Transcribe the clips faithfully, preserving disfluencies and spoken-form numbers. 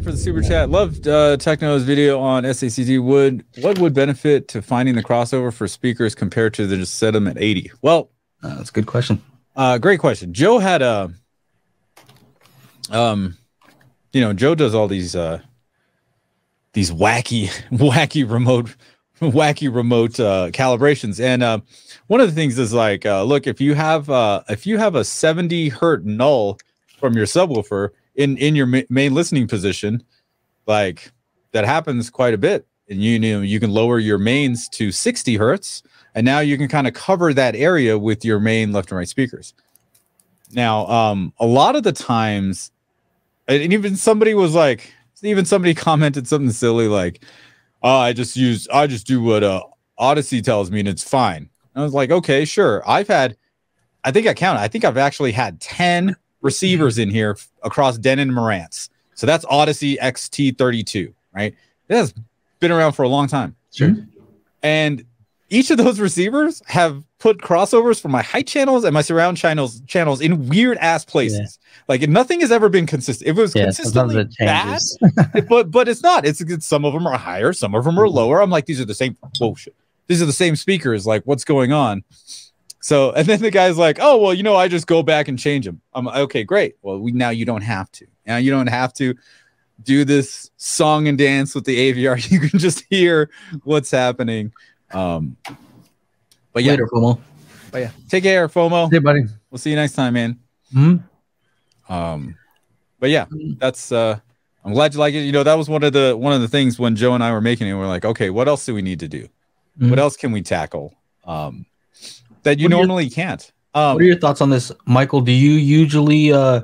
you for the super chat. Loved uh, Techno's video on S A C D. Would what would benefit to finding the crossover for speakers compared to the just set them at eighty? Well, uh, that's a good question. Uh, great question. Joe had a, um, you know, Joe does all these uh, these wacky, wacky remote, wacky remote uh, calibrations, and uh, one of the things is like, uh, look, if you have uh, if you have a seventy hertz null from your subwoofer in in your ma main listening position, like that happens quite a bit, and you, you know you can lower your mains to sixty hertz, and now you can kind of cover that area with your main left and right speakers. Now, um, a lot of the times, and even somebody was like, even somebody commented something silly like, "Oh, I just use I just do what uh, Audyssey tells me, and it's fine." And I was like, "Okay, sure." I've had, I think I counted, I think I've actually had ten receivers in here across Denon Marantz. So that's Audyssey X T thirty-two, right? It has been around for a long time. Sure. And each of those receivers have put crossovers for my height channels and my surround channels channels in weird ass places. Yeah. Like nothing has ever been consistent. If it was yeah, consistently it bad, but but it's not. It's, it's some of them are higher, some of them are lower. I'm like, these are the same. Oh shit, these are the same speakers. Like, what's going on? So, and then the guy's like, oh, well, you know, I just go back and change them. I'm like, okay, great. Well, we, now you don't have to. Now you don't have to do this song and dance with the A V R. You can just hear what's happening. Um, but yeah. Later, FOMO. But yeah. Take care, FOMO. Hey, buddy. We'll see you next time, man. Mm-hmm. Um, but yeah, that's, uh, I'm glad you like it. You know, that was one of the, one of the things when Joe and I were making it, we we're like, okay, what else do we need to do? Mm-hmm. What else can we tackle? Um, That you normally your, can't. Um, what are your thoughts on this, Michael? Do you usually uh,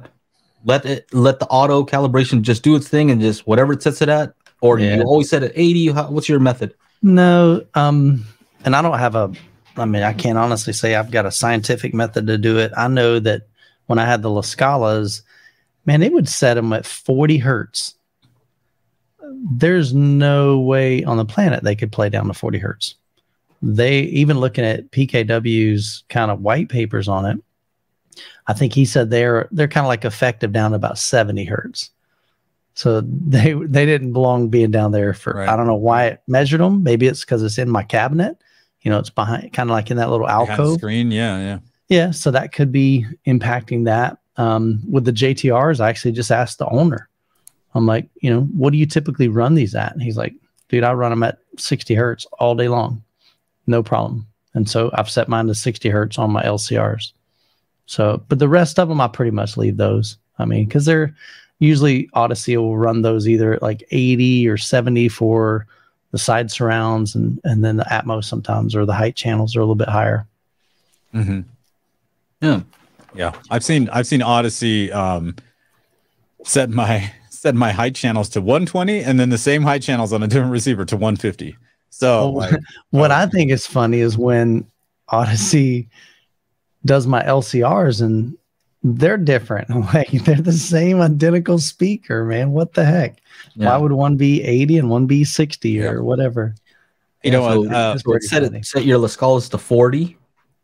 let it let the auto calibration just do its thing and just whatever it sets it at, or yeah. do you always set it at eighty? How, what's your method? No, um, and I don't have a. I mean, I can't honestly say I've got a scientific method to do it. I know that when I had the La Scalas, man, it would set them at forty hertz. There's no way on the planet they could play down to forty hertz. They even looking at P K W's kind of white papers on it. I think he said they're they're kind of like effective down to about seventy hertz. So they they didn't belong being down there for right. I don't know why it measured them. Maybe it's because it's in my cabinet. You know, it's behind kind of like in that little alcove screen. Yeah, yeah, yeah. So that could be impacting that. Um, with the J T Rs, I actually just asked the owner. I'm like, you know, what do you typically run these at? And he's like, dude, I run them at sixty hertz all day long. No problem. And so I've set mine to sixty hertz on my L C Rs. So, but the rest of them, I pretty much leave those. I mean, because they're usually Audyssey will run those either at like eighty or seventy for the side surrounds and, and then the Atmos sometimes, or the height channels are a little bit higher. Mm-hmm. Yeah. Yeah. I've seen, I've seen Audyssey um, set my, set my height channels to one twenty and then the same height channels on a different receiver to one fifty. So like, what um, I think is funny is when Audyssey does my L C Rs and they're different. Like they're the same identical speaker, man. What the heck? Yeah. Why would one be eighty and one be sixty yeah. or whatever? You yeah, know, so, uh, uh, set, it, set your La Scalas to forty,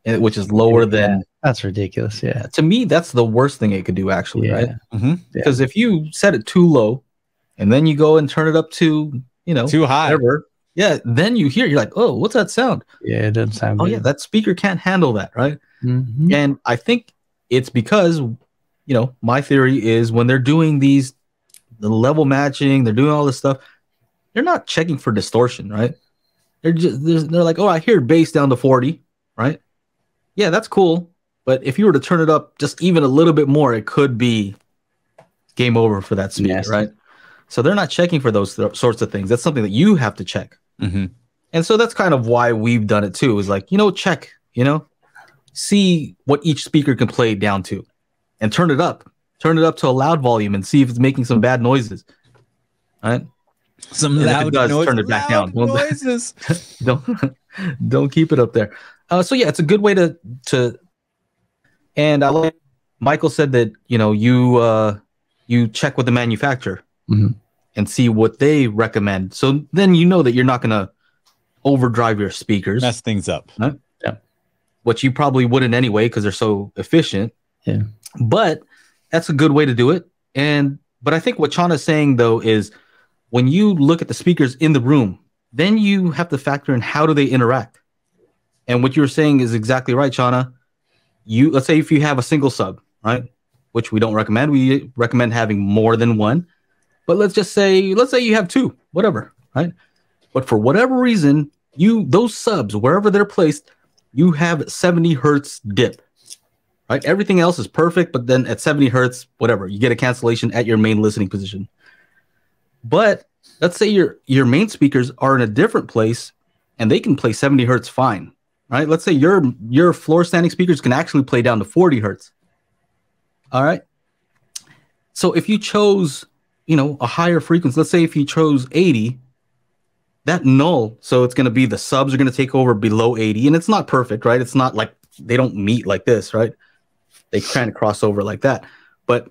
which is lower yeah. than. That's ridiculous. Yeah. To me, that's the worst thing it could do, actually, yeah. right? Mm-hmm. Because yeah. if you set it too low and then you go and turn it up to, you know, too high. Whatever, yeah, then you hear, you're like, oh, what's that sound? Yeah, it doesn't sound. Oh, good. Yeah, that speaker can't handle that, right? Mm-hmm. And I think it's because, you know, my theory is when they're doing these, the level matching, they're doing all this stuff, they're not checking for distortion, right? They're just, they're, they're like, oh, I hear bass down to forty, right? Yeah, that's cool. But if you were to turn it up just even a little bit more, it could be game over for that speaker, yes. right? So they're not checking for those th sorts of things. That's something that you have to check. Mm-hmm. And so that's kind of why we've done it too, is like, you know, check, you know, see what each speaker can play down to and turn it up, turn it up to a loud volume and see if it's making some bad noises. All right. Some and loud does, noises. Turn it back down. Noises. don't, don't keep it up there. Uh, so yeah, it's a good way to, to, and I like, Michael said that, you know, you, uh, you check with the manufacturer mm-hmm. and see what they recommend. So then you know that you're not going to overdrive your speakers. Mess things up. Huh? Yeah. Which you probably wouldn't anyway because they're so efficient. Yeah. But that's a good way to do it. And But I think what Chan is saying, though, is when you look at the speakers in the room, then you have to factor in how do they interact. And what you're saying is exactly right, Chana. You, let's say if you have a single sub, right, which we don't recommend. We recommend having more than one. But let's just say, let's say you have two, whatever, right? But for whatever reason, you those subs, wherever they're placed, you have seventy hertz dip, right? Everything else is perfect, but then at seventy hertz, whatever, you get a cancellation at your main listening position. But let's say your your main speakers are in a different place, and they can play seventy hertz fine. Right. Let's say your your floor standing speakers can actually play down to forty hertz. All right. So if you chose, you know, a higher frequency, let's say if you chose eighty, that null. So it's going to be the subs are going to take over below eighty, and it's not perfect, right? It's not like they don't meet like this, right? They kind of cross over like that. But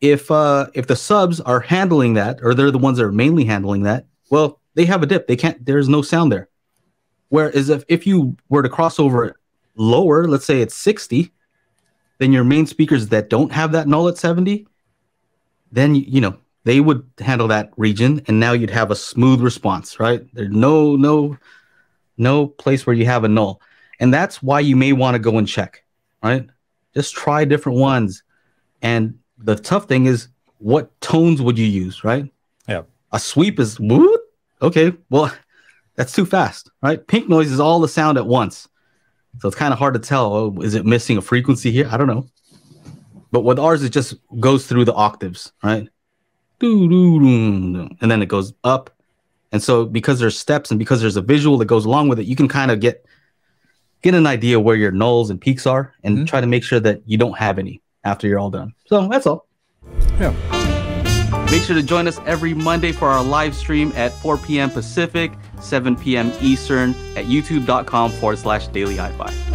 if uh, if the subs are handling that, or they're the ones that are mainly handling that, well, they have a dip. They can't. There's no sound there. Whereas if, if you were to cross over lower, let's say it's sixty, then your main speakers that don't have that null at seventy, then, you know, they would handle that region. And now you'd have a smooth response, right? There's no, no, no place where you have a null. And that's why you may want to go and check, right? Just try different ones. And the tough thing is what tones would you use, right? Yeah. A sweep is, whoop, okay, well, that's too fast, right? Pink noise is all the sound at once. So it's kind of hard to tell. Oh, is it missing a frequency here? I don't know. But with ours, it just goes through the octaves, right? And then it goes up. And so because there's steps and because there's a visual that goes along with it, you can kind of get get an idea where your nulls and peaks are and mm-hmm. try to make sure that you don't have any after you're all done. So that's all. Yeah. Make sure to join us every Monday for our live stream at four p m Pacific, seven p m Eastern at youtube dot com forward slash daily hi fi.